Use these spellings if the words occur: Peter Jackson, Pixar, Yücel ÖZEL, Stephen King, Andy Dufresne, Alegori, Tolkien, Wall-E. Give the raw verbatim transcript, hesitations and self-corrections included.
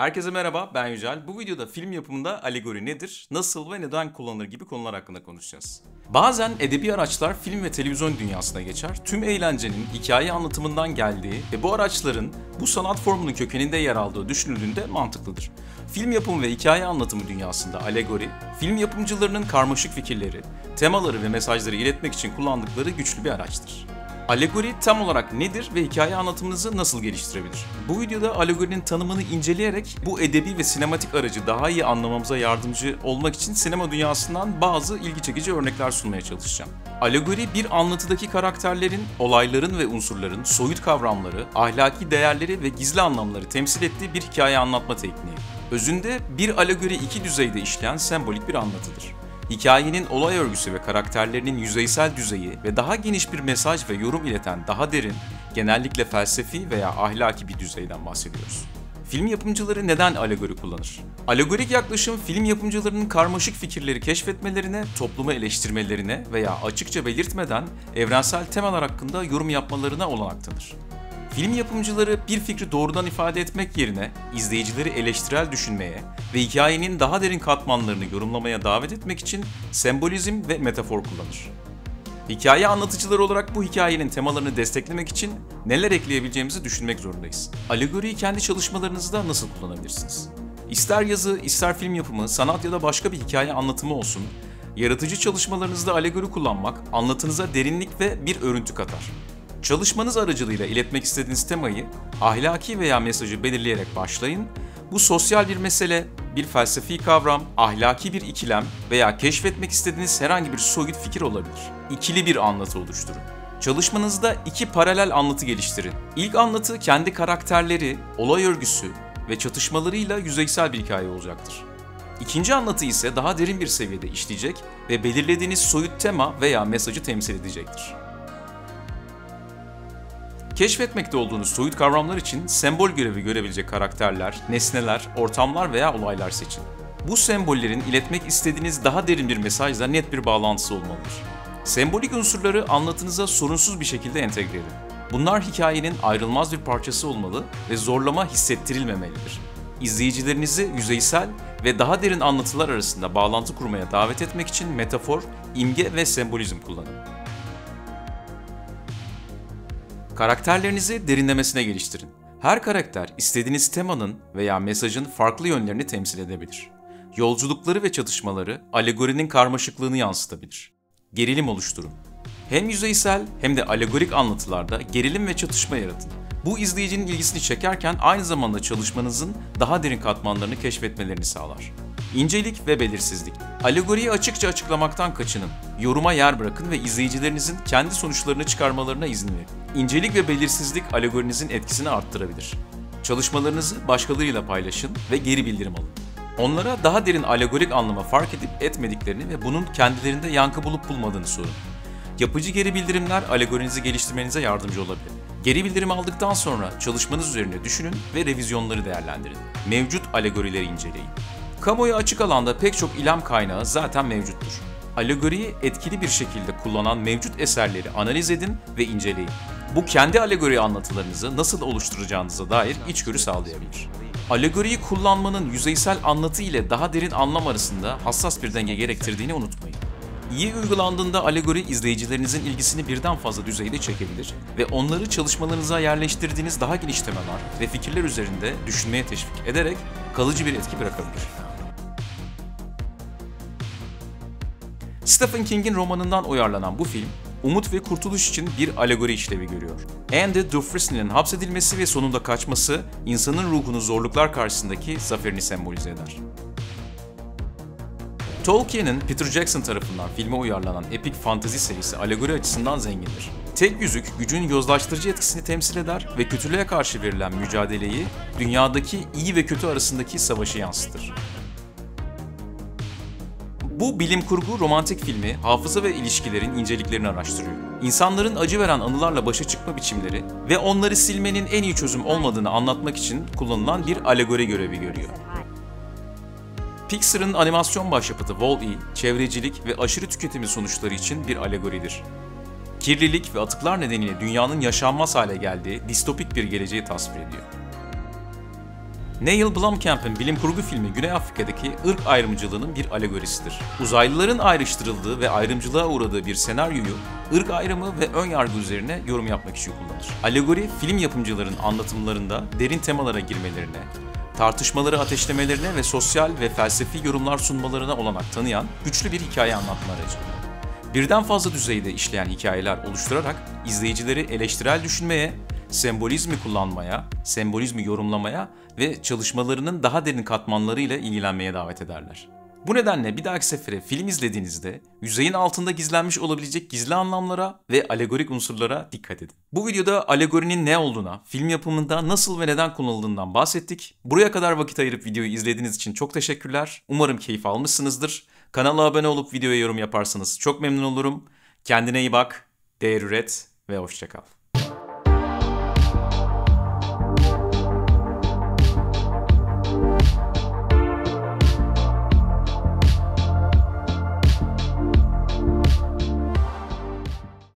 Herkese merhaba, ben Yücel. Bu videoda film yapımında alegori nedir, nasıl ve neden kullanılır gibi konular hakkında konuşacağız. Bazen edebi araçlar film ve televizyon dünyasına geçer, tüm eğlencenin hikaye anlatımından geldiği ve bu araçların bu sanat formunun kökeninde yer aldığı düşünüldüğünde mantıklıdır. Film yapımı ve hikaye anlatımı dünyasında alegori, film yapımcılarının karmaşık fikirleri, temaları ve mesajları iletmek için kullandıkları güçlü bir araçtır. Alegori tam olarak nedir ve hikaye anlatımınızı nasıl geliştirebilir? Bu videoda alegorinin tanımını inceleyerek bu edebi ve sinematik aracı daha iyi anlamamıza yardımcı olmak için sinema dünyasından bazı ilgi çekici örnekler sunmaya çalışacağım. Alegori bir anlatıdaki karakterlerin, olayların ve unsurların soyut kavramları, ahlaki değerleri ve gizli anlamları temsil ettiği bir hikaye anlatma tekniği. Özünde bir alegori iki düzeyde işleyen sembolik bir anlatıdır. Hikayenin olay örgüsü ve karakterlerinin yüzeysel düzeyi ve daha geniş bir mesaj ve yorum ileten daha derin, genellikle felsefi veya ahlaki bir düzeyden bahsediyoruz. Film yapımcıları neden alegori kullanır? Alegorik yaklaşım, film yapımcılarının karmaşık fikirleri keşfetmelerine, toplumu eleştirmelerine veya açıkça belirtmeden evrensel temalar hakkında yorum yapmalarına olanak tanır. Film yapımcıları bir fikri doğrudan ifade etmek yerine izleyicileri eleştirel düşünmeye ve hikayenin daha derin katmanlarını yorumlamaya davet etmek için sembolizm ve metafor kullanır. Hikaye anlatıcıları olarak bu hikayenin temalarını desteklemek için neler ekleyebileceğimizi düşünmek zorundayız. Alegoriyi kendi çalışmalarınızda nasıl kullanabilirsiniz? İster yazı, ister film yapımı, sanat ya da başka bir hikaye anlatımı olsun, yaratıcı çalışmalarınızda alegori kullanmak anlatınıza derinlik ve bir örüntü katar. Çalışmanız aracılığıyla iletmek istediğiniz temayı, ahlaki veya mesajı belirleyerek başlayın. Bu sosyal bir mesele, bir felsefi kavram, ahlaki bir ikilem veya keşfetmek istediğiniz herhangi bir soyut fikir olabilir. İkili bir anlatı oluşturun. Çalışmanızda iki paralel anlatı geliştirin. İlk anlatı kendi karakterleri, olay örgüsü ve çatışmalarıyla yüzeysel bir hikaye olacaktır. İkinci anlatı ise daha derin bir seviyede işleyecek ve belirlediğiniz soyut tema veya mesajı temsil edecektir. Keşfetmekte olduğunuz soyut kavramlar için sembol görevi görebilecek karakterler, nesneler, ortamlar veya olaylar seçin. Bu sembollerin iletmek istediğiniz daha derin bir mesajla net bir bağlantısı olmalıdır. Sembolik unsurları anlatınıza sorunsuz bir şekilde entegre edin. Bunlar hikayenin ayrılmaz bir parçası olmalı ve zorlama hissettirilmemelidir. İzleyicilerinizi yüzeysel ve daha derin anlatılar arasında bağlantı kurmaya davet etmek için metafor, imge ve sembolizm kullanın. Karakterlerinizi derinlemesine geliştirin. Her karakter istediğiniz temanın veya mesajın farklı yönlerini temsil edebilir. Yolculukları ve çatışmaları alegorinin karmaşıklığını yansıtabilir. Gerilim oluşturun. Hem yüzeysel hem de alegorik anlatılarda gerilim ve çatışma yaratın. Bu izleyicinin ilgisini çekerken aynı zamanda çalışmanızın daha derin katmanlarını keşfetmelerini sağlar. İncelik ve belirsizlik. Alegoriyi açıkça açıklamaktan kaçının. Yoruma yer bırakın ve izleyicilerinizin kendi sonuçlarını çıkarmalarına izin verin. İncelik ve belirsizlik alegorinizin etkisini arttırabilir. Çalışmalarınızı başkalarıyla paylaşın ve geri bildirim alın. Onlara daha derin alegorik anlama fark edip etmediklerini ve bunun kendilerinde yankı bulup bulmadığını sorun. Yapıcı geri bildirimler alegorinizi geliştirmenize yardımcı olabilir. Geri bildirim aldıktan sonra çalışmanız üzerine düşünün ve revizyonları değerlendirin. Mevcut alegorileri inceleyin. Kamuoyu açık alanda pek çok ilham kaynağı zaten mevcuttur. Alegoriyi etkili bir şekilde kullanan mevcut eserleri analiz edin ve inceleyin. Bu kendi alegori anlatılarınızı nasıl oluşturacağınıza dair içgörü sağlayabilir. Alegoriyi kullanmanın yüzeysel anlatı ile daha derin anlam arasında hassas bir denge gerektirdiğini unutmayın. İyi uygulandığında alegori izleyicilerinizin ilgisini birden fazla düzeyde çekebilir ve onları çalışmalarınıza yerleştirdiğiniz daha geniş temalar ve fikirler üzerinde düşünmeye teşvik ederek kalıcı bir etki bırakabilir. Stephen King'in romanından uyarlanan bu film, umut ve kurtuluş için bir alegori işlevi görüyor. Andy Dufresne'nin hapsedilmesi ve sonunda kaçması, insanın ruhunu zorluklar karşısındaki zaferini sembolize eder. Tolkien'in Peter Jackson tarafından filme uyarlanan epik fantezi serisi alegori açısından zengindir. Tek yüzük gücün yozlaştırıcı etkisini temsil eder ve kötülüğe karşı verilen mücadeleyi, dünyadaki iyi ve kötü arasındaki savaşı yansıtır. Bu bilim kurgu romantik filmi hafıza ve ilişkilerin inceliklerini araştırıyor. İnsanların acı veren anılarla başa çıkma biçimleri ve onları silmenin en iyi çözüm olmadığını anlatmak için kullanılan bir alegori görevi görüyor. Pixar'ın animasyon başyapıtı Wall-E, çevrecilik ve aşırı tüketimi sonuçları için bir alegoridir. Kirlilik ve atıklar nedeniyle dünyanın yaşanmaz hale geldiği distopik bir geleceği tasvir ediyor. Neil Blomkamp'ın bilim kurgu filmi Güney Afrika'daki ırk ayrımcılığının bir alegorisidir. Uzaylıların ayrıştırıldığı ve ayrımcılığa uğradığı bir senaryoyu ırk ayrımı ve ön yargı üzerine yorum yapmak için kullanır. Alegori, film yapımcıların anlatımlarında derin temalara girmelerine, tartışmaları ateşlemelerine ve sosyal ve felsefi yorumlar sunmalarına olanak tanıyan güçlü bir hikaye anlatma aracıdır. Birden fazla düzeyde işleyen hikayeler oluşturarak izleyicileri eleştirel düşünmeye, sembolizmi kullanmaya, sembolizmi yorumlamaya ve çalışmalarının daha derin katmanlarıyla ilgilenmeye davet ederler. Bu nedenle bir dahaki sefere film izlediğinizde yüzeyin altında gizlenmiş olabilecek gizli anlamlara ve alegorik unsurlara dikkat edin. Bu videoda alegorinin ne olduğuna, film yapımında nasıl ve neden kullanıldığından bahsettik. Buraya kadar vakit ayırıp videoyu izlediğiniz için çok teşekkürler. Umarım keyif almışsınızdır. Kanala abone olup videoya yorum yaparsanız çok memnun olurum. Kendine iyi bak, değer üret ve hoşça kal.